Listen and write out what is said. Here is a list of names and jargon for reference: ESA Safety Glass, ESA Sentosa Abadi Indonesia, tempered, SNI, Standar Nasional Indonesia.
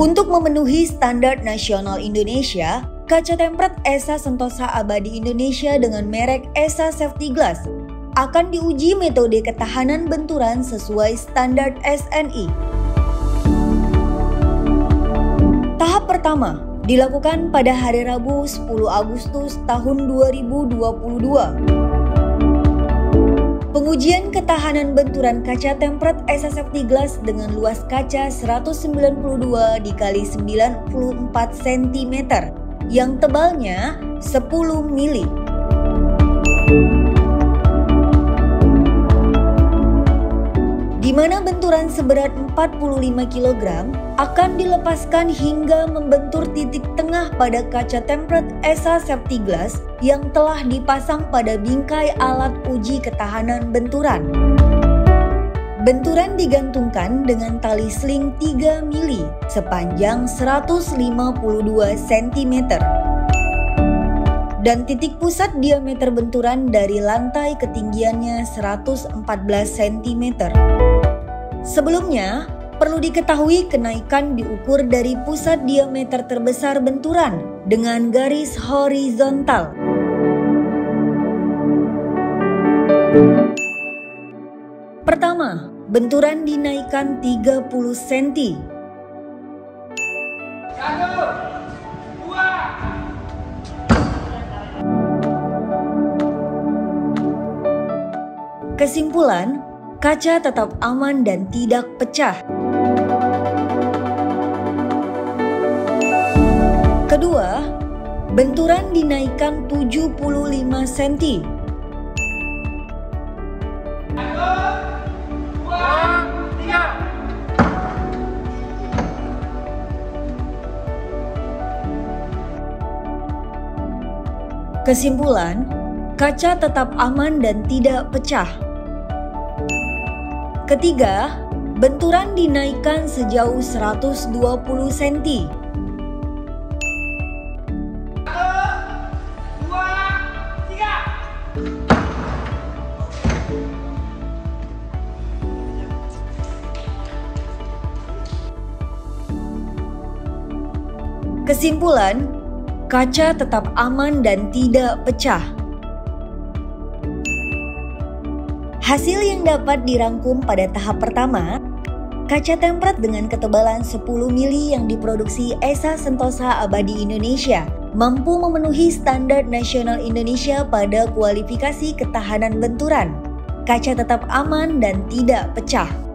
Untuk memenuhi standar nasional Indonesia, kaca tempered ESA Sentosa Abadi Indonesia dengan merek ESA Safety Glass akan diuji metode ketahanan benturan sesuai standar SNI. Tahap pertama dilakukan pada hari Rabu 10 Agustus tahun 2022. Pengujian ketahanan benturan kaca tempered ESA Safety Glass dengan luas kaca 192 dikali 94 cm yang tebalnya 10 mili. Di mana benturan seberat 45 kg akan dilepaskan hingga membentur titik tengah pada kaca tempered ESA Safety Glass yang telah dipasang pada bingkai alat uji ketahanan benturan. Benturan digantungkan dengan tali sling 3 mili sepanjang 152 cm. Dan titik pusat diameter benturan dari lantai ketinggiannya 114 cm. Sebelumnya, perlu diketahui kenaikan diukur dari pusat diameter terbesar benturan dengan garis horizontal. Pertama, benturan dinaikkan 30 cm. 1, 2. Kesimpulan, kaca tetap aman dan tidak pecah. Kedua, benturan dinaikkan 75 cm. 1, 2, 3. Kesimpulan, kaca tetap aman dan tidak pecah. Ketiga, benturan dinaikkan sejauh 120 cm. 1, 2, 3. Kesimpulan, kaca tetap aman dan tidak pecah. Hasil yang dapat dirangkum pada tahap pertama, kaca tempered dengan ketebalan 10 mili yang diproduksi ESA Sentosa Abadi Indonesia mampu memenuhi standar nasional Indonesia pada kualifikasi ketahanan benturan. Kaca tetap aman dan tidak pecah.